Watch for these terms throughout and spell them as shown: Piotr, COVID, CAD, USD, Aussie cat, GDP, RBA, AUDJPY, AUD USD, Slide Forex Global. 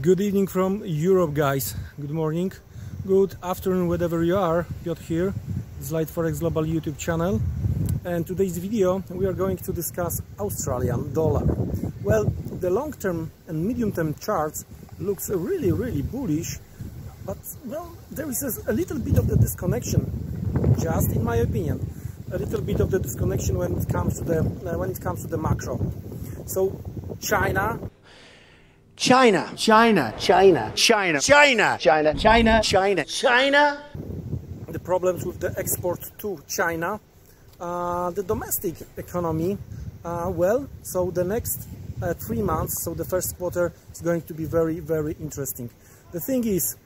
Good evening from Europe, guys. Good morning, good afternoon, wherever you are. Piotr here, Slide Forex Global YouTube channel. And today's video we are going to discuss Australian dollar. Well, the long-term and medium-term charts looks really bullish, but well, there is a little bit of the disconnection, just in my opinion, a little bit of the disconnection when it comes to the macro. So China, the problems with the export to China, the domestic economy, well, so the next 3 months, so the first quarter is going to be very interesting. The thing is,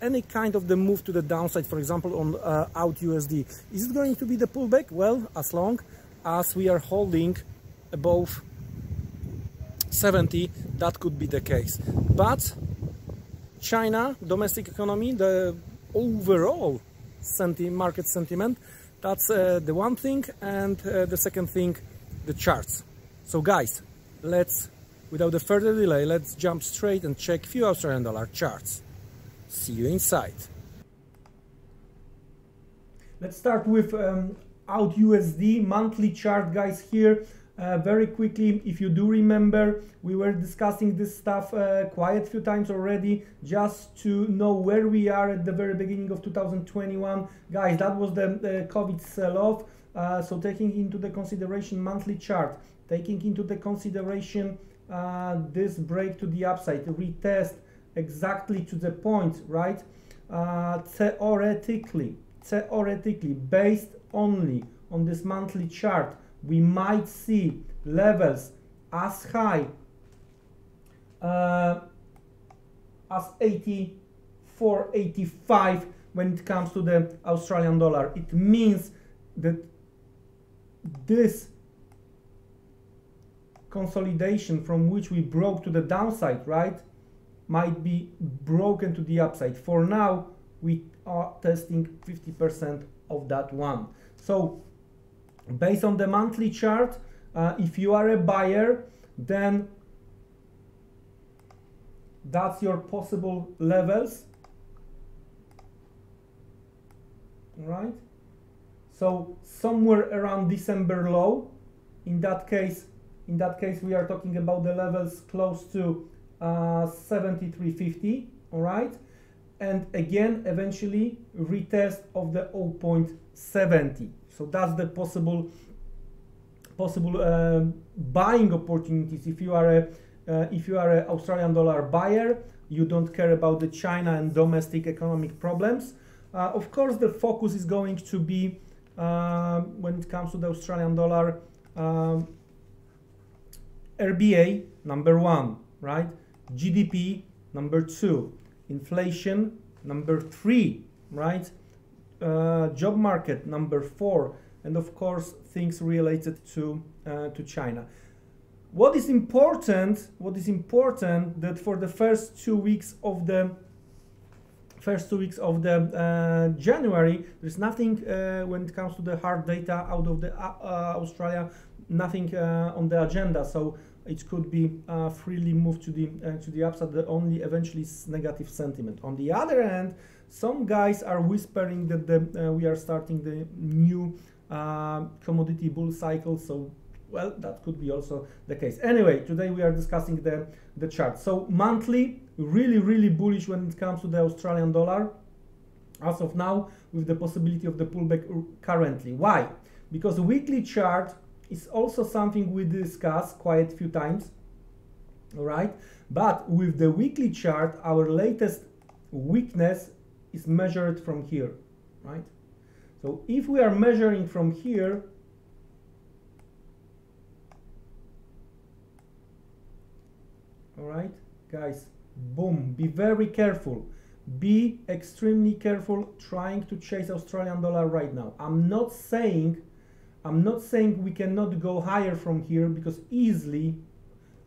any kind of the move to the downside, for example on AUD USD, is it going to be the pullback? Well, as long as we are holding above 70, that could be the case. But China, domestic economy, the overall market sentiment, that's the one thing, and the second thing, the charts. So guys, let's, without a further delay, let's jump straight and check few Australian dollar charts. See you inside. Let's start with AUD USD monthly chart, guys, here. Very quickly, if you do remember, we were discussing this stuff quite a few times already, just to know where we are at the very beginning of 2021. Guys, that was the COVID sell-off, so taking into the consideration monthly chart, taking into the consideration this break to the upside, retest exactly to the point, right? Theoretically, based only on this monthly chart, we might see levels as high as 84.85 when it comes to the Australian dollar. It means that this consolidation from which we broke to the downside, right, might be broken to the upside. For now, we are testing 50% of that one. So based on the monthly chart, if you are a buyer, then that's your possible levels, right? So somewhere around December low. In that case, we are talking about the levels close to 73.50, all right? And again, eventually retest of the 0.70. So that's the possible buying opportunities. If you are an Australian dollar buyer, you don't care about the China and domestic economic problems. Of course, the focus is going to be when it comes to the Australian dollar, RBA number 1, right? GDP number 2, inflation number 3, right? Job market number 4, and of course things related to China. What is important? What is important that for the first two weeks of the January, there's nothing when it comes to the hard data out of the Australia, nothing on the agenda. So it could be freely moved to the upside. The only eventually negative sentiment. On the other hand, some guys are whispering that we are starting the new commodity bull cycle. So, well, that could be also the case. Anyway, today we are discussing the chart. So monthly, really bullish when it comes to the Australian dollar as of now, with the possibility of the pullback currently. Why? Because weekly chart is also something we discuss quite a few times, all right? But with the weekly chart, our latest weakness is measured from here, right? So if we are measuring from here, all right, guys, boom, be very careful, be extremely careful trying to chase Australian dollar right now. I'm not saying we cannot go higher from here, because easily,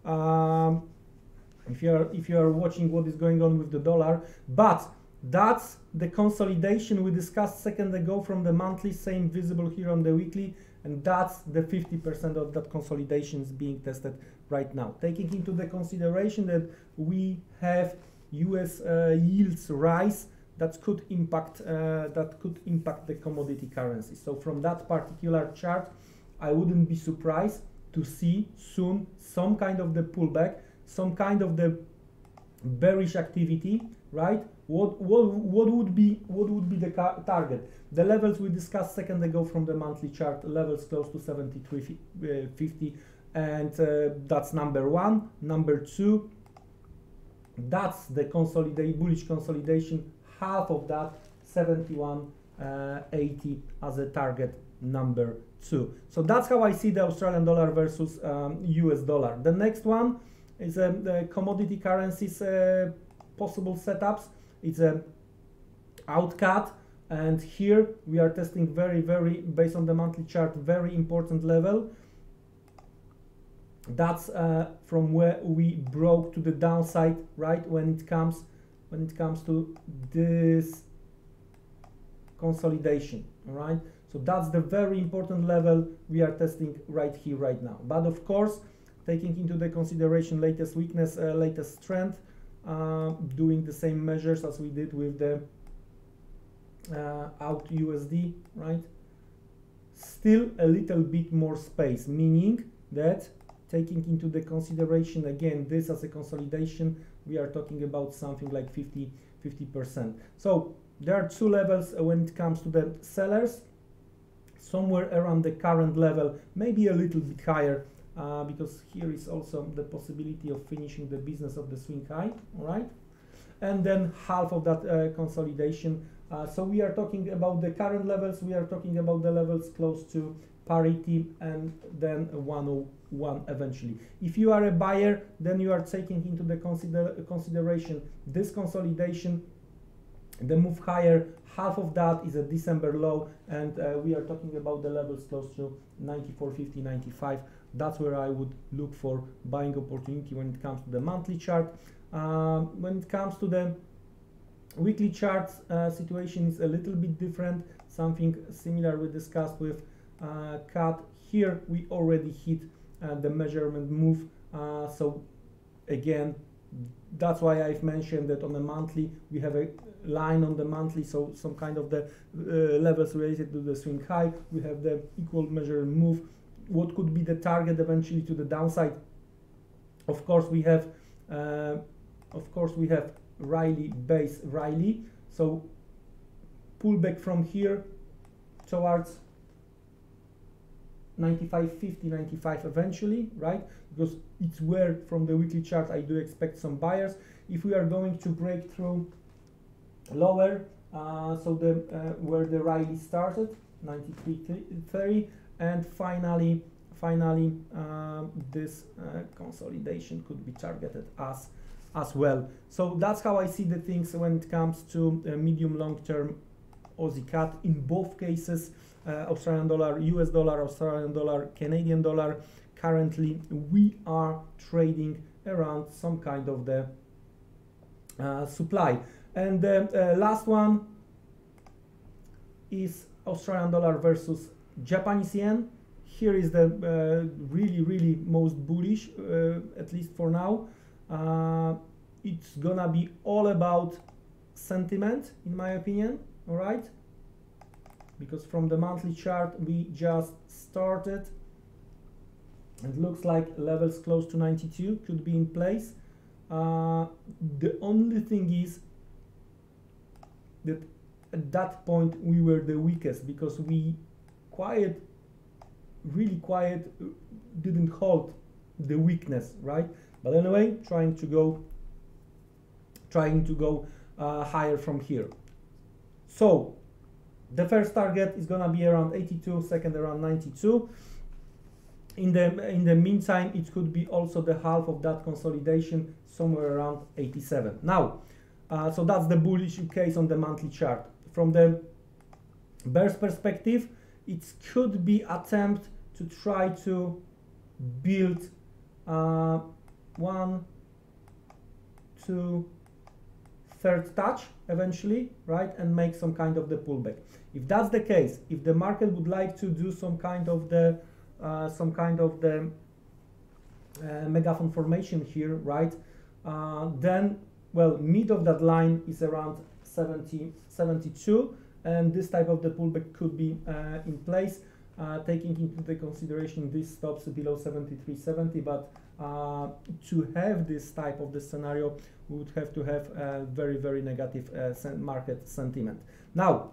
if you are watching what is going on with the dollar, but that's the consolidation we discussed a second ago from the monthly, same visible here on the weekly, and that's the 50% of that consolidation is being tested right now. Taking into the consideration that we have US yields rise, that could impact the commodity currency. So from that particular chart, I wouldn't be surprised to see soon some kind of the pullback, some kind of the bearish activity, right? What would be the target? The levels we discussed second ago from the monthly chart, levels close to 73.50, and that's number one. Number two, that's the bullish consolidation, half of that, 71.80 as a target number two. So that's how I see the Australian dollar versus US dollar. The next one is the commodity currencies possible setups. It's a outcut, and here we are testing very, very, based on the monthly chart, very important level. That's from where we broke to the downside, right? When it comes to this consolidation, right? So that's the very important level we are testing right here, right now. But of course, taking into the consideration latest weakness, latest strength, doing the same measures as we did with the AUD USD, right? Still a little bit more space, meaning that taking into the consideration again this as a consolidation, we are talking about something like 50%. So there are two levels when it comes to the sellers, somewhere around the current level, maybe a little bit higher, because here is also the possibility of finishing the business of the swing high, all right? And then half of that consolidation. So we are talking about the current levels, we are talking about the levels close to parity, and then 101 eventually. If you are a buyer, then you are taking into the consideration this consolidation, the move higher, half of that is a December low, and we are talking about the levels close to 94.50, 95. That's where I would look for buying opportunity when it comes to the monthly chart. When it comes to the weekly charts, situation is a little bit different. Something similar we discussed with CAD. Here we already hit the measurement move, so again, that's why I've mentioned that on the monthly we have a line on the monthly, so some kind of the levels related to the swing high, we have the equal measure move. What could be the target eventually to the downside? Of course we have Riley base Riley, so pullback from here towards 95.50, 95 eventually, right? Because it's where from the weekly chart I do expect some buyers. If we are going to break through lower, so the where the Riley started, 93.30, and finally this consolidation could be targeted as well. So that's how I see the things when it comes to medium long term Aussie cat. In both cases, Australian dollar, US dollar, Australian dollar, Canadian dollar, currently we are trading around some kind of the supply. And the last one is Australian dollar versus Japanese yen. Here is the really most bullish, at least for now. It's gonna be all about sentiment, in my opinion, all right? Because from the monthly chart we just started, it looks like levels close to 92 could be in place. The only thing is that at that point we were the weakest, because we really quiet didn't hold the weakness, right? But anyway, trying to go higher from here. So the first target is gonna be around 82, second around 92. In the meantime, it could be also the half of that consolidation, somewhere around 87. Now, so that's the bullish case on the monthly chart. From the bear's perspective, it could be attempt to try to build 1, 2, third touch eventually, right, and make some kind of the pullback. If that's the case, if the market would like to do some kind of the megaphone formation here, right, then, well, mid of that line is around 70.72, and this type of the pullback could be in place, taking into the consideration these stops below 73.70, but to have this type of the scenario, we would have to have a very, very negative market sentiment. Now,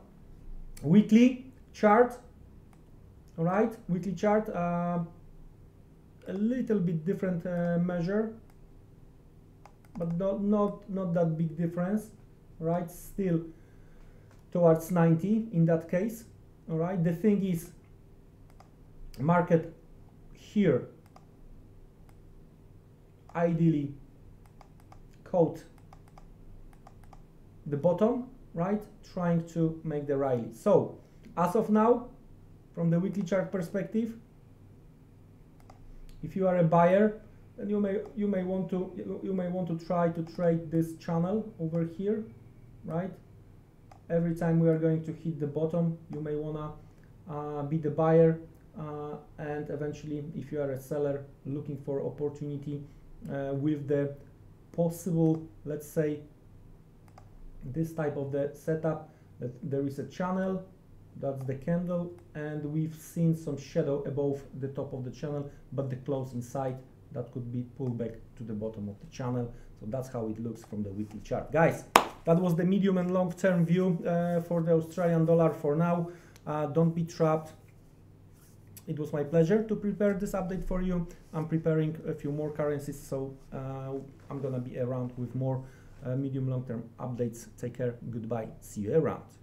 weekly chart, all right, weekly chart, a little bit different measure, but not that big difference, right? Still towards 90 in that case, all right? The thing is, market here ideally caught the bottom, right, trying to make the rally. So as of now, from the weekly chart perspective, if you are a buyer, then you may want to try to trade this channel over here, right? Every time we are going to hit the bottom, you may wanna be the buyer, and eventually, if you are a seller looking for opportunity with the possible, let's say, this type of the setup, that there is a channel, that's the candle, and we've seen some shadow above the top of the channel, but the close inside, that could be pulled back to the bottom of the channel. So that's how it looks from the weekly chart. Guys, that was the medium and long-term view for the Australian dollar for now. Don't be trapped. It was my pleasure to prepare this update for you. I'm preparing a few more currencies, so I'm gonna be around with more medium long-term updates. Take care, goodbye, see you around.